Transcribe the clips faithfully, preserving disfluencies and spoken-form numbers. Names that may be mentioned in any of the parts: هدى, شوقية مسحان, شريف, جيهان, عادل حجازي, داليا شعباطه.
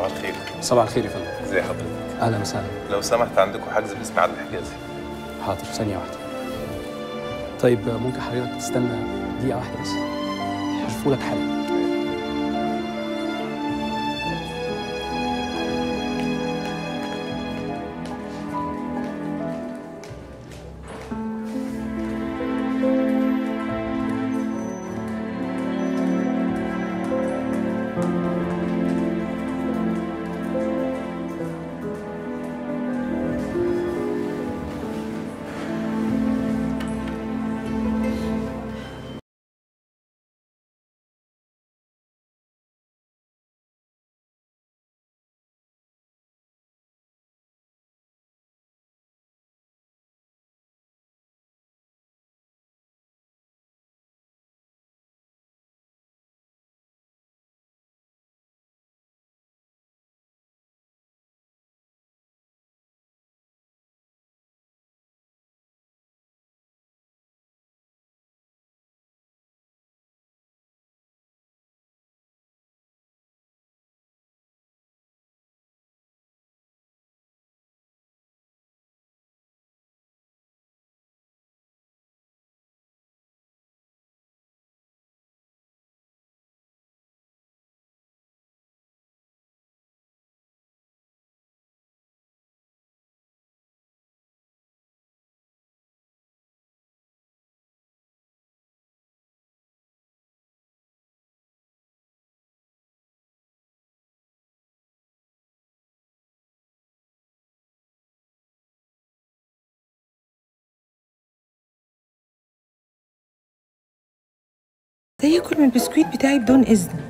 صباح الخير. صباح الخير يا فندم. ازي حضرتك؟ اهلا وسهلا. لو سمحت عندكم حجز باسم عادل حجازي. حاضر، ثانية واحدة. طيب ممكن حضرتك تستنى دقيقة واحدة بس؟ هشوفوا لك حاجة. ده ياكل من البسكويت بتاعي بدون إذن.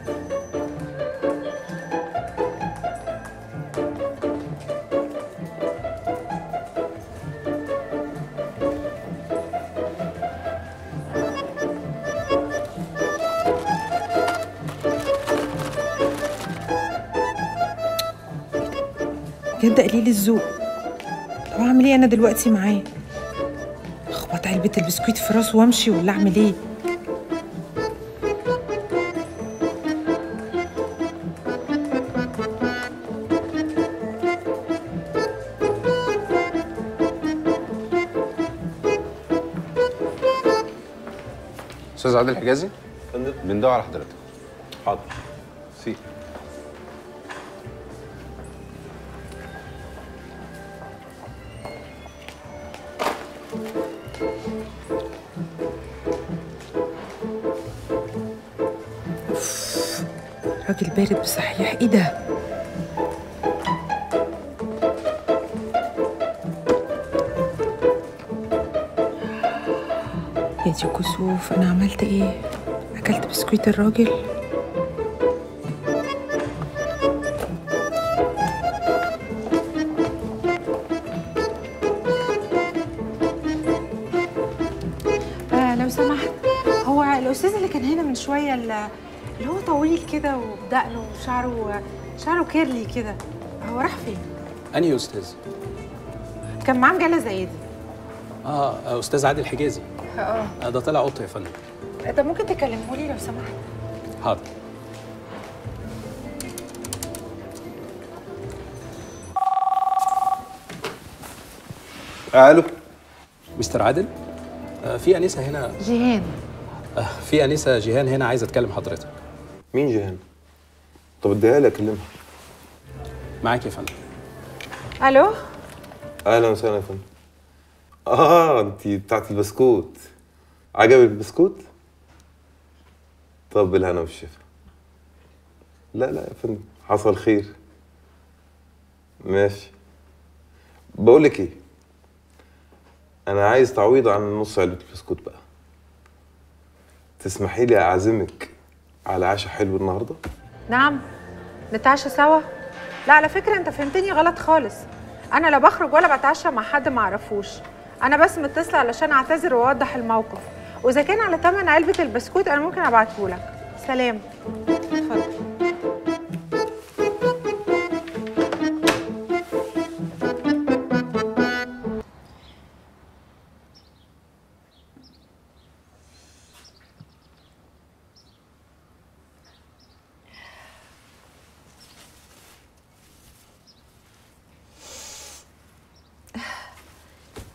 بجد قليل الذوق. طب أعمل إيه أنا دلوقتي معاه؟ أخبط علبة البسكويت في راسه وأمشي ولا أعمل إيه؟ أستاذ عادل حجازي؟ فندم؟ بندور على حضرتك. حاضر. سي. أوف، راجل بارد بصحيح. إيه ده؟ يا دي كسوف، أنا عملت إيه؟ أكلت بسكويت الراجل؟ آه لو سمحت، هو الأستاذ اللي كان هنا من شوية اللي هو طويل كده وبدقنه وشعره شعره كيرلي كده، هو راح فين؟ أنهي أستاذ؟ كان معاه مجلة زي دي. آه أستاذ عادل حجازي. اه ده طلع قط يا فندم. طب ممكن تكلمه لي لو سمحت؟ حاضر. الو مستر عادل، آه في انسه هنا جيهان. آه في انسه جيهان هنا عايزه تكلم حضرتك. مين جيهان؟ طب اديها لي اكلمها. معاك يا فندم. الو اهلا وسهلا يا فندم. آه أنتي بتاعت البسكوت، عجبك البسكوت؟ طب بالهنا والشفا. لا لا يا فندم، حصل خير. ماشي. بقول لك إيه؟ أنا عايز تعويض عن نص علبة البسكوت بقى. تسمحي لي أعزمك على عشاء حلو النهارده؟ نعم، نتعشى سوا؟ لا على فكرة أنت فهمتني غلط خالص. أنا لا بخرج ولا بتعشى مع حد ما أعرفوش. أنا بس متصلة علشان أعتذر وأوضح الموقف، وإذا كان على تمن علبة البسكوت أنا ممكن أبعتهولك. سلام. اتفضل.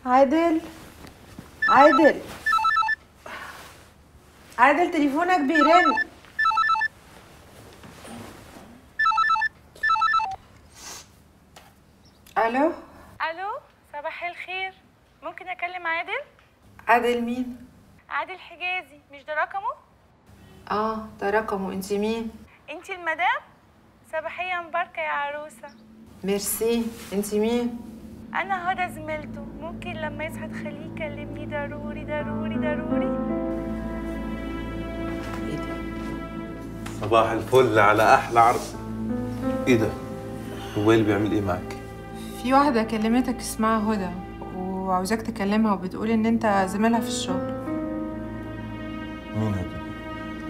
عادل عادل عادل تليفونك بيرن. الو الو صباح الخير، ممكن اكلم عادل؟ عادل مين؟ عادل حجازي، مش ده رقمه؟ اه ده رقمه. انت مين؟ انت المدام. صباحيه مباركه يا عروسه. ميرسي. انت مين؟ انا هدى زميلته، ممكن لما يصحى تخليه يكلمني ضروري ضروري ضروري. ايه ده؟ صباح الفل على احلى عرض. ايه ده؟ الموبايل بيعمل ايه معاك؟ في واحده كلمتك اسمها هدى وعاوزاك تكلمها وبتقول ان انت زميلها في الشغل. مين هدى؟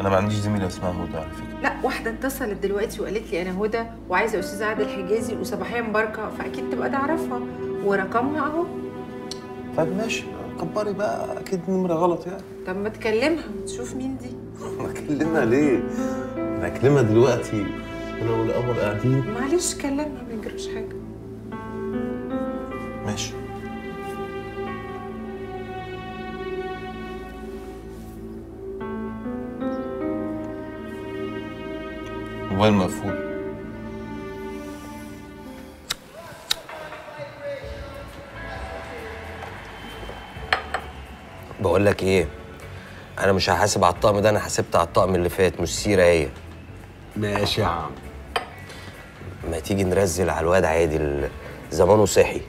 انا ما عنديش زميله اسمها هدى على فكره. لا، واحده اتصلت دلوقتي وقالت لي انا هدى وعايزه استاذ عادل حجازي وصباحيه مباركه، فاكيد تبقى تعرفها ورقمها اهو. طب ماشي، كبري بقى، اكيد نمره غلط يعني. طب ما تكلمها تشوف مين دي. ما اكلمها ليه؟ انا اكلمها دلوقتي ولو الامر قاعدين. معلش كلمها، ما يجراش حاجه. ماشي. الموبايل مقفول. بقول لك ايه، انا مش هحاسب على الطقم ده، انا حاسبت على الطقم اللي فات، مش سيره هي. ماشي يا عم. ما تيجي نرزل على الواد عادل، زمانه صحي.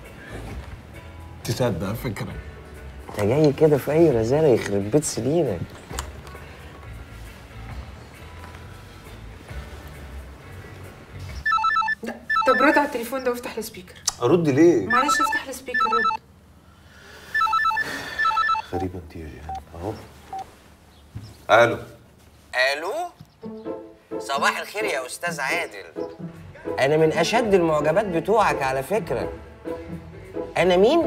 تصدق فكره انت جاي كده في اي رزاله، يخرب بيت سنينك. طب رد على التليفون ده وافتح السبيكر. ارد ليه؟ معلش افتح السبيكر رد. غريبه انت يا جيهان اهو. الو الو صباح الخير يا استاذ عادل، انا من اشد المعجبات بتوعك على فكره. انا مين؟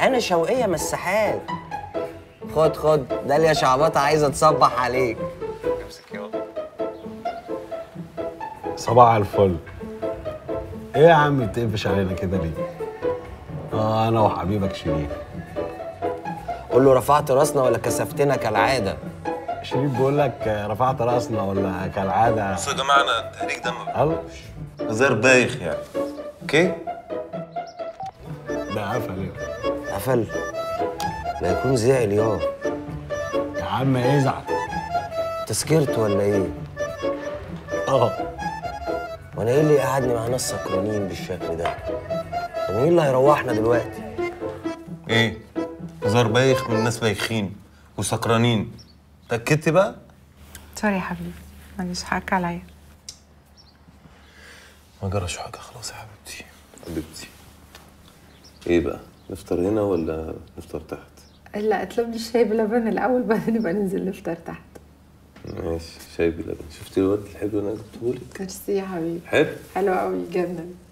انا شوقية مسحان. خد خد، داليا شعباطه عايزه تصبح عليك. امسك يلا. صباح الفل. ايه يا عم بتقفش علينا كده ليه؟ اه انا وحبيبك شريف. قول له رفعت راسنا ولا كسفتنا كالعاده. شريف بيقول لك رفعت راسنا ولا كالعاده. بصوا يا جماعه انا التهريج ده ما هزار بايخ يعني، اوكي؟ ده قفل يا قفل؟ ما يكون زعل يا يا عم. ازعل تسكرت ولا ايه؟ اه وانا ايه اللي قعدني مع ناس سكرانين بالشكل ده؟ وايه اللي هيروحنا دلوقتي؟ ايه؟ هزار بايخ من ناس بايخين وسكرانين. اتأكدتي بقى؟ سوري يا حبيبي، معلش حقك عليا. ما جراش حاجه، خلاص يا حبيبتي. حبيبتي ايه بقى؟ نفطر هنا ولا نفطر تحت؟ لا اطلب لي شاي بلبن الاول، بعدين نبقى ننزل نفطر تحت. ماشي، شاي بلبن. شفتي الواد الحلو اللي انا جبته لك؟ ميرسي يا حبيبي. حلو؟ حلو قوي، جدا.